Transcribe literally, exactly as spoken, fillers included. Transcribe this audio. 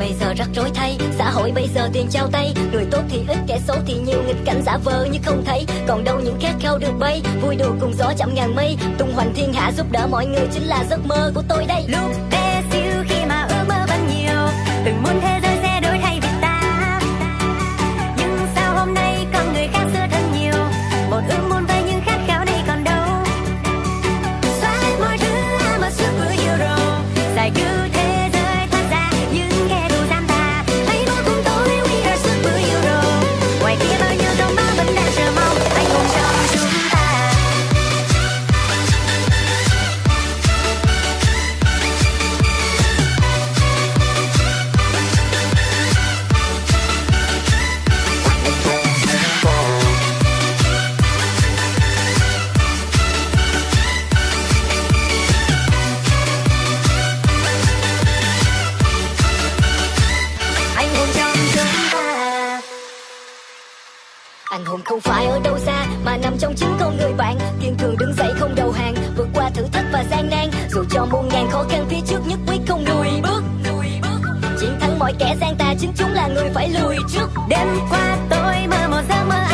bây giờ rắc rối thay, xã hội bây giờ tiền trao tay, người tốt thì ít, kẻ xấu thì nhiều, nghịch cảnh giả vờ như không thấy. Còn đâu những khát khao được bay, vui đùa cùng gió chạm ngàn mây, tung hoành thiên hạ giúp đỡ mọi người chính là giấc mơ của tôi đây. Lúc bé xíu khi mà ước mơ vẫn nhiều, từng muốn thế giới sẽ đổi thay vì ta, nhưng sao hôm nay con người khác xưa thân nhiều, một ước muốn với những khát khao này còn đâu. Xóa hết mọi thứ mà xưa vừa yêu rồi, giải cứu thế giới thoát ra những kẻ thù giam ta, thấy vô cùng tối we are super hero, ngoài kia bao nhiêu trong bao vẫn đang chờ mong anh hùng trong chúng ta. Anh hùng không phải ở đâu xa mà nằm trong chính con người bạn, kiên cường đứng dậy không đầu hàng, vượt qua thử thách và gian nan, dù cho muôn ngàn khó khăn phía trước nhất quyết không lùi bước, chiến thắng mọi kẻ gian tà, chính chúng là người phải lùi trước. Đêm qua tôi mơ một giấc mơ